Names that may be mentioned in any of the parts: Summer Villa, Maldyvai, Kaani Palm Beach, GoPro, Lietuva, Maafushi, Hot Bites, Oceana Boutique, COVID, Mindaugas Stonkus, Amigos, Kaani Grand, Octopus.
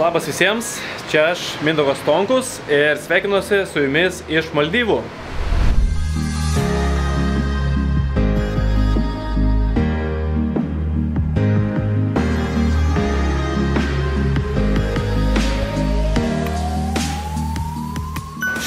Labas visiems, čia aš Mindaugas Stonkus ir sveikinuosi su jumis iš Maldyvų.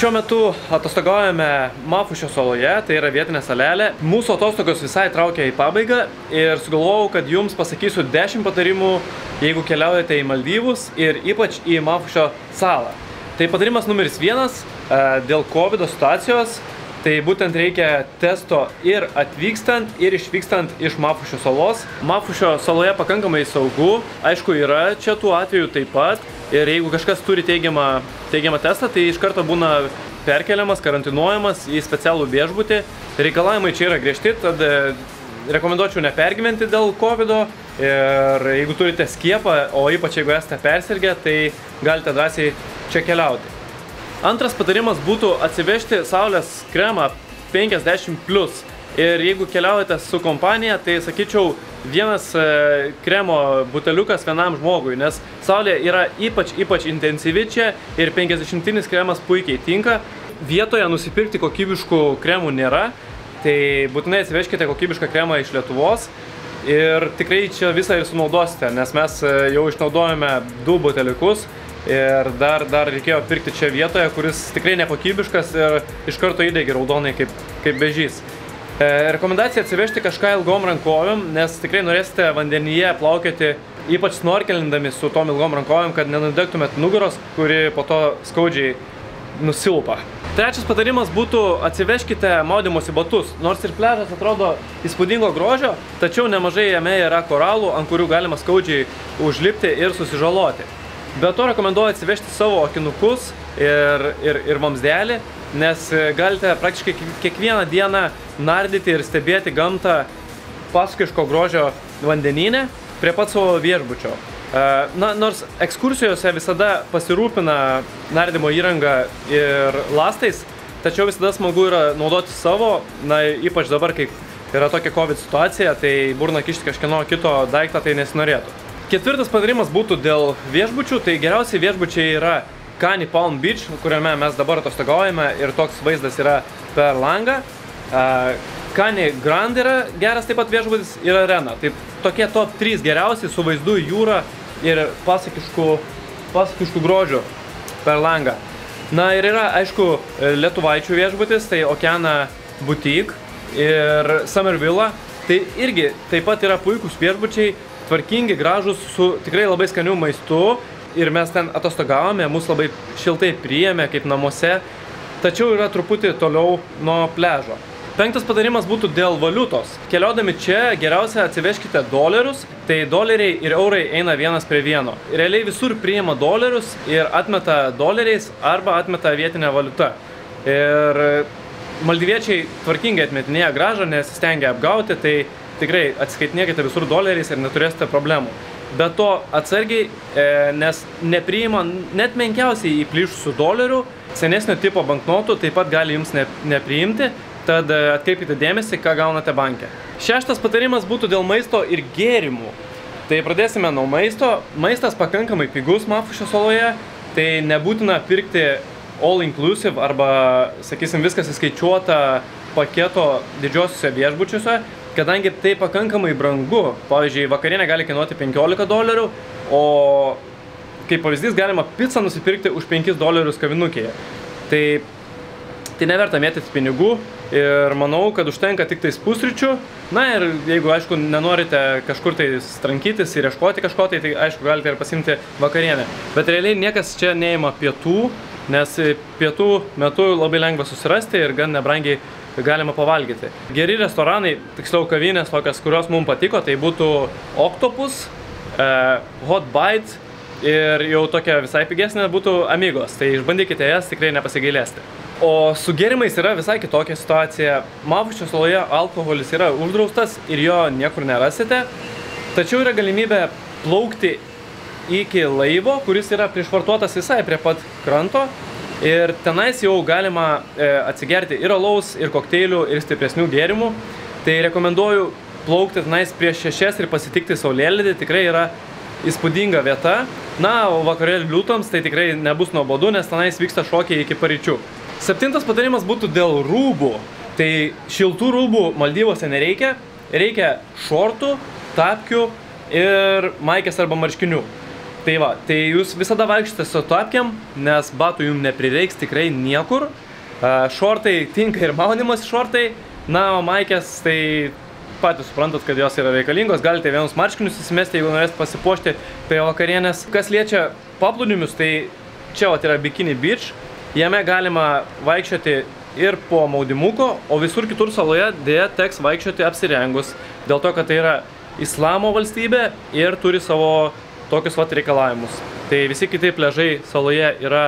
Šiuo metu atostogaujame Maafušio saloje, tai yra vietinė salelė. Mūsų atostogos visai traukia į pabaigą ir sugalvojau, kad jums pasakysiu 10 patarimų, jeigu keliaujate į Maldyvus ir ypač į Maafušio salą. Tai patarimas numeris 1 dėl COVID situacijos, tai būtent reikia testo ir atvykstant, ir išvykstant iš Maafušio salos. Maafušio saloje pakankamai saugu, aišku yra čia tų atvejų taip pat. Ir jeigu kažkas turi teigiamą testą, tai iš karto būna perkeliamas, karantinuojamas į specialų viešbutį. Reikalavimai čia yra griežti, tad rekomenduočiau nepergyventi dėl COVID-o. Ir jeigu turite skiepą, o ypač jeigu esate persirgę, tai galite drąsiai čia keliauti. Antras patarimas būtų atsivežti saulės kremą 50+. Ir jeigu keliaujate su kompanija, tai sakyčiau vienas kremo buteliukas vienam žmogui, nes saulė yra ypač intensyvi čia ir 50-tinis kremas puikiai tinka. Vietoje nusipirkti kokybiškų kremų nėra, tai būtinai atsivežkite kokybišką kremą iš Lietuvos ir tikrai čia visą ir sunaudosite, nes mes jau išnaudojame 2 buteliukus. Ir dar reikėjo pirkti čia vietoje, kuris tikrai nekokybiškas ir iš karto įdegi raudonai kaip bežys. Rekomendacija atsivežti kažką ilgom rankovėm, nes tikrai norėsite vandenyje plaukioti, ypač snorkelindami su tom ilgom rankovėm, kad nenudegtumėt nugaros, kuri po to skaudžiai nusilpa. Trečias patarimas būtų atsivežkite maudymosi batus. Nors ir pležas atrodo įspūdingo grožio, tačiau nemažai jame yra koralų, ant kurių galima skaudžiai užlipti ir susižaloti. Be to rekomenduoju atsivežti savo akinukus ir vamzdelį, nes galite praktiškai kiekvieną dieną nardyti ir stebėti gamtą pasakiško grožio vandenyne prie pat savo viešbučio. Na, nors ekskursijose visada pasirūpina nardymo įrangą ir lastais, tačiau visada smagu yra naudoti savo, na, ypač dabar, kai yra tokia COVID situacija, tai burna kišti kažkieno kito daiktą tai nesinorėtų. Ketvirtas patarimas būtų dėl viešbučių, tai geriausiai viešbučiai yra Kaani Palm Beach, kuriame mes dabar atostogaujame ir toks vaizdas yra per langą. Kaani Grand yra geras taip pat viešbutis ir arena. Tai tokie top 3 geriausiai su vaizdu į jūrą ir pasakiškų grožių per langą. Na ir yra, aišku, lietuvaičių viešbutis, tai Oceana Boutique ir Summer Villa. Tai irgi taip pat yra puikūs viešbučiai, tvarkingi, gražūs, su tikrai labai skaniu maistu. Ir mes ten atostogavome, mus labai šiltai priėmė kaip namuose, tačiau yra truputį toliau nuo pležo. 5 patarimas būtų dėl valiutos. Keliaudami čia geriausia atsivežkite dolerius, tai doleriai ir eurai eina vienas prie vieno. Realiai visur priima dolerius ir atmeta doleriais arba atmeta vietinę valiutą. Ir maldiviečiai tvarkingai atmetinėja grąžą, nesistengia apgauti, tai tikrai atsiskaitinėkite visur doleriais ir neturėsite problemų. Be to atsargiai, nes nepriima net menkiausiai įplyšusių dolerių, senesnio tipo banknotų taip pat gali jums nepriimti, tad atkreipkite dėmesį, ką gaunate banke. 6 patarimas būtų dėl maisto ir gėrimų. Tai pradėsime nuo maisto. Maistas pakankamai pigus Maafušio saloje, tai nebūtina pirkti all inclusive arba, sakysim, viskas įskaičiuota paketo didžiosiuose viešbučiuose, kadangi tai pakankamai brangu. Pavyzdžiui, vakarienė gali kainuoti $15, o kaip pavyzdys galima pizzą nusipirkti už $5 kavinukėje. Tai neverta mėtyti pinigų ir manau, kad užtenka tik tais pusryčių. Na ir jeigu, aišku, nenorite kažkur tai trankytis ir ieškoti kažko, tai aišku, galite ir pasiimti vakarienę. Bet realiai niekas čia neima pietų, nes pietų metu labai lengva susirasti ir gan nebrangiai galima pavalgyti. Geri restoranai, tiksliau kavinės tokias, kurios mums patiko, tai būtų Octopus, Hot Bites ir jau tokia visai pigesnė būtų Amigos. Tai išbandykite jas, tikrai nepasigailėsite. O su gėrimais yra visai kitokia situacija. Maafušio saloje alkoholis yra uždraustas ir jo niekur nerasite. Tačiau yra galimybė plaukti iki laivo, kuris yra prišvartuotas visai prie pat kranto. Ir tenais jau galima atsigerti ir alaus, ir kokteilių, ir stipresnių gėrimų. Tai rekomenduoju plaukti tenais prieš 6 ir pasitikti saulėlydį. Tikrai yra įspūdinga vieta. Na, o vakarėlį liūtams tai tikrai nebus nuobodu, nes tenais vyksta šokiai iki paryčių. 7. patarimas būtų dėl rūbų. Tai šiltų rūbų Maldyvose nereikia. Reikia šortų, tapkių ir maikės arba marškinių. Tai va, tai jūs visada vaikščiate su tapkiam, nes batų jums neprireiks tikrai niekur. Šortai tinka ir maunimas šortai. Na, o maikės, tai patys suprantat, kad jos yra reikalingos. Galite vienus marškinius įsimesti, jeigu norėsite pasipuošti prie vakarienės. Kas liečia paplūdimius, tai čia vat yra Bikini Beach. Jame galima vaikščioti ir po maudimuko, o visur kitur saloje dėja teks vaikščioti apsirengus. Dėl to, kad tai yra islamo valstybė ir turi savo tokius vat reikalavimus. Tai visi kiti pležai saloje yra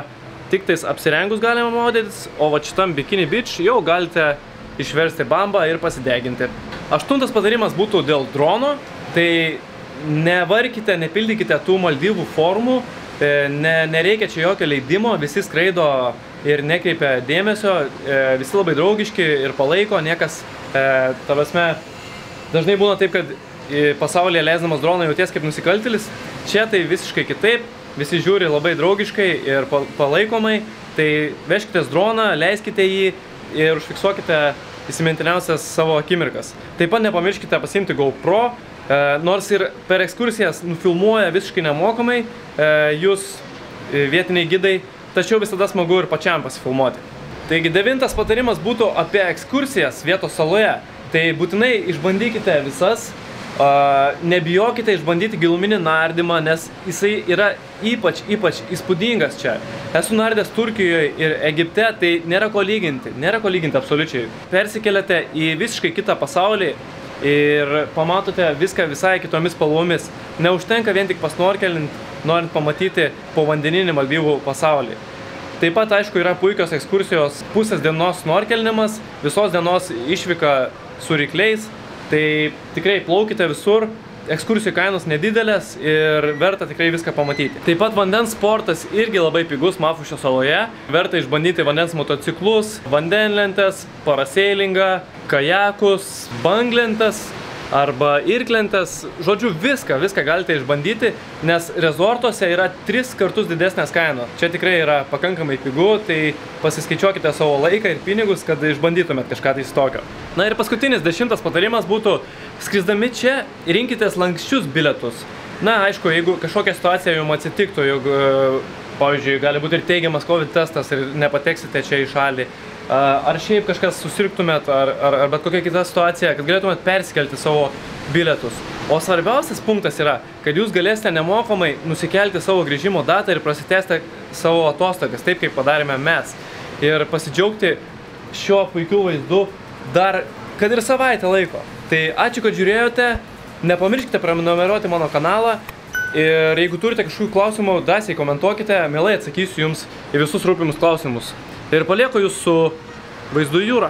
tik tais apsirengus galima maudytis, o vat šitam Bikini Beach jau galite išversti bambą ir pasideginti. 8. patarimas būtų dėl drono. Tai nevarkite, nepildykite tų Maldyvų formų. Nereikia čia jokio leidimo, visi skraido ir nekreipia dėmesio. Visi labai draugiški ir palaiko. Niekas, ta prasme, dažnai būna taip, kad pasaulyje leisdamas droną jauties kaip nusikaltėlis. Čia tai visiškai kitaip. Visi žiūri labai draugiškai ir palaikomai. Tai vežkitės droną, leiskite jį ir užfiksuokite įsimintiniausias savo akimirkas. Taip pat nepamirškite pasiimti GoPro, nors ir per ekskursijas nufilmuoja visiškai nemokamai jūs vietiniai gidai, tačiau visada smagu ir pačiam pasifilmuoti. Taigi 9. patarimas būtų apie ekskursijas vietos saloje. Tai būtinai išbandykite visas, nebijokite išbandyti giluminį nardymą, nes jisai yra ypač įspūdingas čia. Esu nardęs Turkijoje ir Egipte, tai nėra ko lyginti absoliučiai. Persikeliate į visiškai kitą pasaulį ir pamatote viską visai kitomis spalvomis. Neužtenka vien tik pasnorkelint, norint pamatyti povandeninį Maldyvų pasaulį. Taip pat, aišku, yra puikios ekskursijos pusės dienos snorkelinimas, visos dienos išvyka su rykliais. Tai tikrai plaukite visur, ekskursijų kainos nedidelės ir verta tikrai viską pamatyti. Taip pat vandens sportas irgi labai pigus Maafušio saloje. Verta išbandyti vandens motociklus, vandenlentes, paraseilingą, kajakus, banglentes arba irklentes. Žodžiu, viską galite išbandyti, nes rezortuose yra 3 kartus didesnės kainos. Čia tikrai yra pakankamai pigu, tai pasiskaičiuokite savo laiką ir pinigus, kad išbandytumėt kažką tai tokio. Na ir paskutinis 10. patarimas būtų, skrisdami čia rinkitės lankščius bilietus. Na, aišku, jeigu kažkokia situacija jums atsitiktų, jog, pavyzdžiui, gali būti ir teigiamas COVID testas ir nepateksite čia į šalį, ar šiaip kažkas susirgtumėt, ar bet kokia kita situacija, kad galėtumėt persikelti savo bilietus. O svarbiausias punktas yra, kad jūs galėsite nemokamai nusikelti savo grįžimo datą ir prasitęsti savo atostogas, taip kaip padarėme mes. Ir pasidžiaugti šio puikiu vaizdu dar, kad ir savaitę laiko. Tai ačiū, kad žiūrėjote, nepamirškite prenumeruoti mano kanalą. Ir jeigu turite kažkokių klausimų, drąsiai komentuokite, mielai atsakysiu jums į visus rūpimus klausimus. Ir palieku jūs su vaizdu į jūrą.